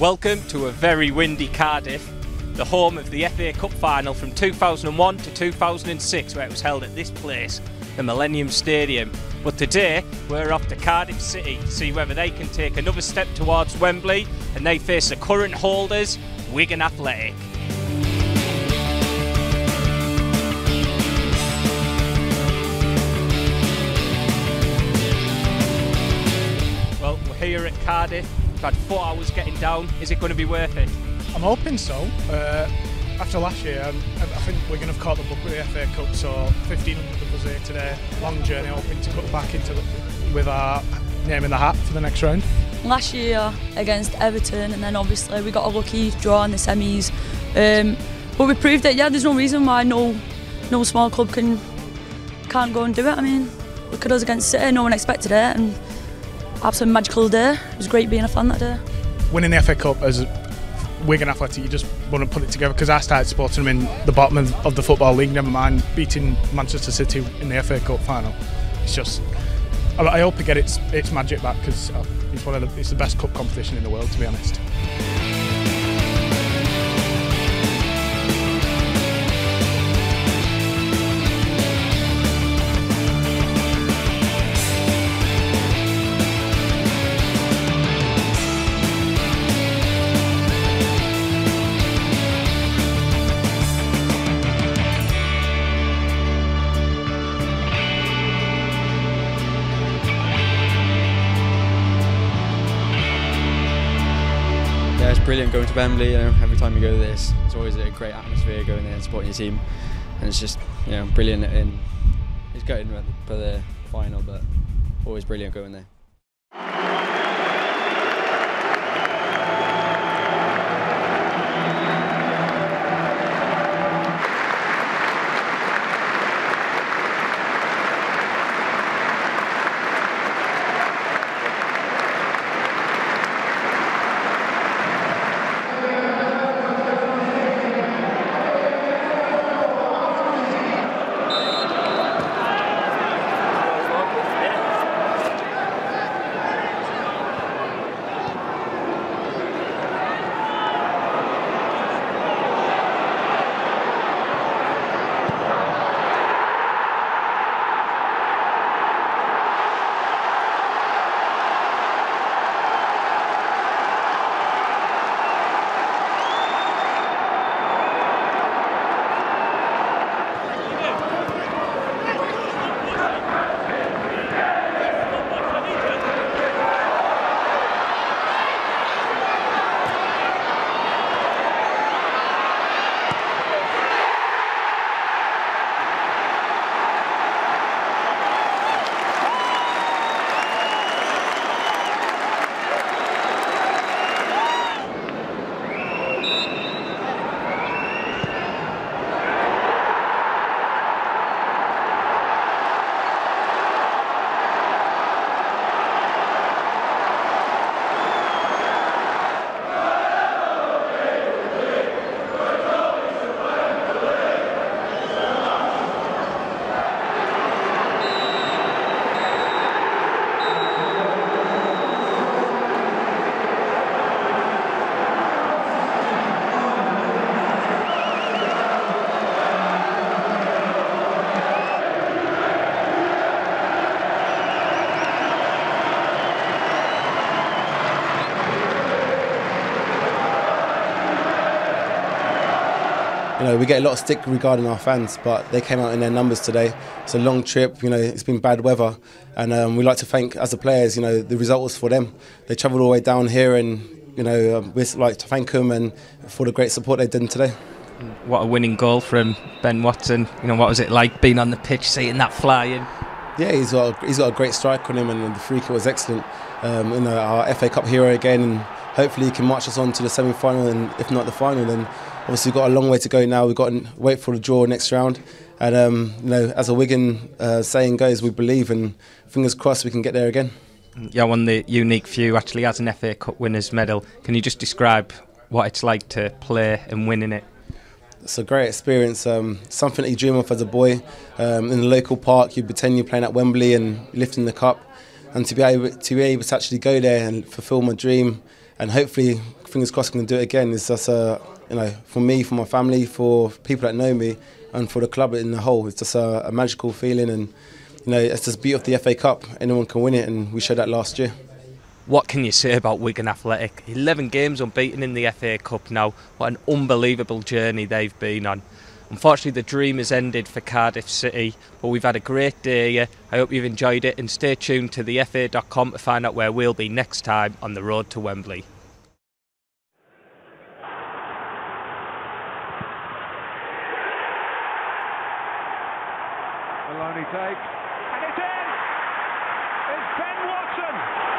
Welcome to a very windy Cardiff, the home of the FA Cup final from 2001 to 2006, where it was held at this place, the Millennium Stadium. But today we're off to Cardiff City to see whether they can take another step towards Wembley, and they face the current holders, Wigan Athletic. Well, we're here at Cardiff. We've had 4 hours getting down. Is it going to be worth it? I'm hoping so. After last year, I think we're going to have caught the book with the FA Cup, so 1,500 of us here today. Long journey, hoping to cut back into with our name in the hat for the next round. Last year against Everton, and then obviously we got a lucky draw in the semis. But we proved that, yeah, there's no reason why no small club can't go and do it. I mean, look at us against City, no one expected it, and absolutely magical day. It was great being a fan that day. Winning the FA Cup as Wigan Athletic, you just want to put it together, because I started supporting them in the bottom of the Football League, never mind beating Manchester City in the FA Cup final. It's just, I hope they get its magic back, because it's the best cup competition in the world, to be honest. Yeah, it's brilliant going to Wembley. Every time you go to this, it's always a great atmosphere going there and supporting your team, and it's just, you know, brilliant. And it's gutting for the final, but always brilliant going there. You know, we get a lot of stick regarding our fans, but they came out in their numbers today. It's a long trip, you know, it's been bad weather, and we like to thank, as the players, you know, the result was for them. They travelled all the way down here, and, you know, we like to thank them and for the great support they did today. What a winning goal from Ben Watson. You know, what was it like being on the pitch, seeing that flying? Yeah, he's got a great strike on him, and the free kick was excellent. You know, our FA Cup hero again, and hopefully he can march us on to the semi-final, and if not the final, then obviously we've got a long way to go now. We've got to wait for the draw next round, and you know, as a Wigan saying goes, we believe, and fingers crossed we can get there again. You're one of the unique few actually as an FA Cup winners medal. Can you just describe what it's like to play and win in it? It's a great experience, something that you dream of as a boy. In the local park, you pretend you're playing at Wembley and lifting the cup, and to be able to actually go there and fulfil my dream, and hopefully fingers crossed we can do it again. It's just for me, for my family, for people that know me, and for the club in the whole. It's just a magical feeling, and it's just the beauty of the FA Cup. Anyone can win it, and we showed that last year. What can you say about Wigan Athletic? 11 games unbeaten in the FA Cup now. What an unbelievable journey they've been on. Unfortunately, the dream has ended for Cardiff City, but we've had a great day here. I hope you've enjoyed it, and stay tuned to thefa.com to find out where we'll be next time on the Road to Wembley. Maloney takes, and it's in! It's Ben Watson!